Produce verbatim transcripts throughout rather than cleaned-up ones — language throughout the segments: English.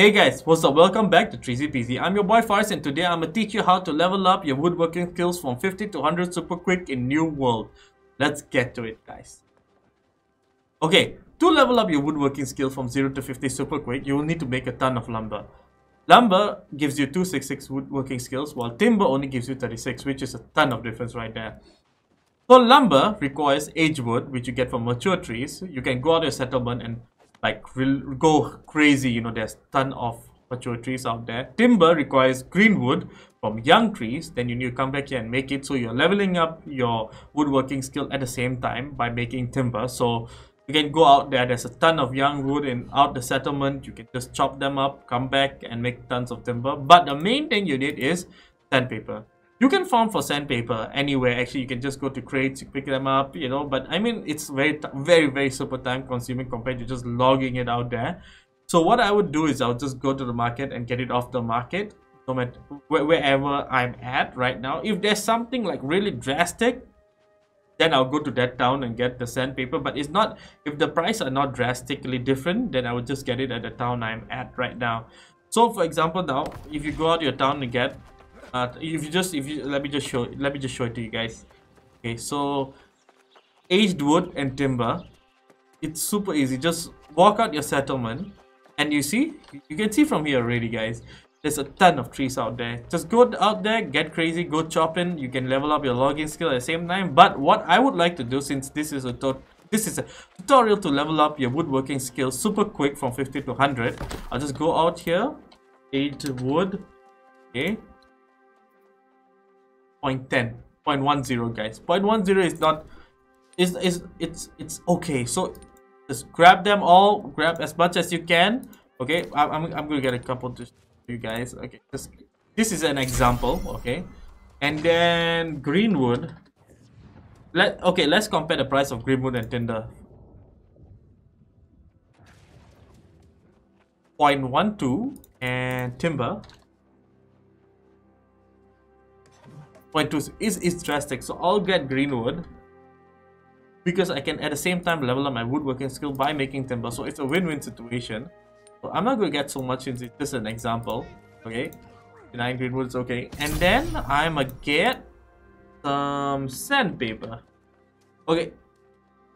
Hey guys, what's up? Welcome back to three zupzy. I'm your boy Fires, and today I'm gonna teach you how to level up your woodworking skills from fifty to one hundred super quick in New World. Let's get to it, guys. Okay, to level up your woodworking skill from zero to fifty super quick, you will need to make a ton of lumber. Lumber gives you two sixty-six woodworking skills, while timber only gives you thirty-six, which is a ton of difference right there. So lumber requires aged wood, which you get from mature trees. You can go out to your settlement and like go crazy, you know, there's ton of mature trees out there. Timber requires green wood from young trees, then you need to come back here and make it. So you're leveling up your woodworking skill at the same time by making timber. So you can go out there, there's a ton of young wood in out the settlement, you can just chop them up, come back and make tons of timber. But the main thing you need is sandpaper. You can farm for sandpaper anywhere. Actually, you can just go to crates, you pick them up, you know. But I mean, it's very, very, very super time consuming compared to just logging it out there. So what I would do is I'll just go to the market and get it off the market, no matter wherever I'm at right now. If there's something like really drastic, then I'll go to that town and get the sandpaper. But it's not, if the prices are not drastically different, then I would just get it at the town I'm at right now. So for example, now if you go out to your town and get Uh, if you just if you let me just show let me just show it to you guys. Okay, so aged wood and timber, it's super easy. Just walk out your settlement and you see, you can see from here already, guys, there's a ton of trees out there. Just go out there, get crazy, go chopping. You can level up your logging skill at the same time. But what I would like to do, since this is a tutorial This is a tutorial to level up your woodworking skill super quick from fifty to one hundred, I'll just go out here, aged wood, okay, zero point ten, zero point ten, guys. zero point ten is not is is it's it's okay. So just grab them all, grab as much as you can. Okay, I'm I'm, I'm gonna get a couple to you guys. Okay, just, this is an example. Okay, and then greenwood. Let okay, let's compare the price of greenwood and tinder. zero point one two and timber. Point two is is drastic, so I'll get greenwood because I can at the same time level up my woodworking skill by making timber. So it's a win-win situation. So I'm not gonna get so much since it's just an example. Okay, nine greenwood is okay, and then I'ma get some sandpaper. Okay,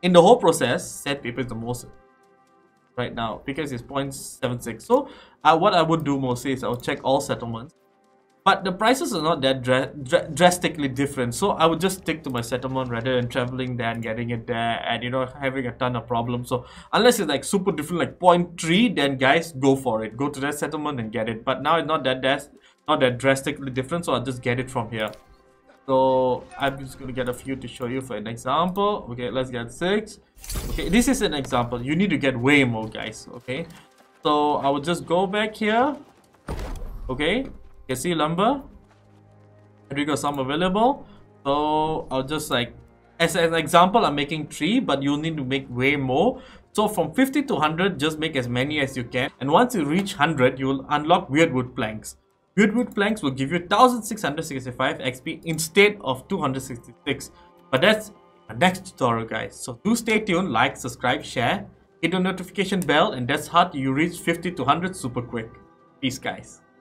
in the whole process, sandpaper is the most right now because it's zero point seven six. So I, what I would do mostly is I'll check all settlements. But the prices are not that dra dra drastically different, so I would just stick to my settlement rather than traveling there and getting it there and, you know, having a ton of problems. So unless it's like super different, like zero point three, then guys, go for it. Go to that settlement and get it. But now it's not that that's not that drastically different, so I'll just get it from here. So I'm just gonna get a few to show you for an example. Okay, let's get six. Okay, this is an example. You need to get way more, guys. Okay, so I will just go back here. Okay. You see lumber, and we got some available, so I'll just like as an example, I'm making three, but you'll need to make way more. So from fifty to one hundred, just make as many as you can, and once you reach one hundred, you will unlock weird wood planks. Weird wood planks will give you one thousand six hundred sixty-five X P instead of two hundred sixty-six, but that's the next tutorial, guys. So do stay tuned, like, subscribe, share, hit the notification bell, and that's how you reach fifty to one hundred super quick. Peace, guys.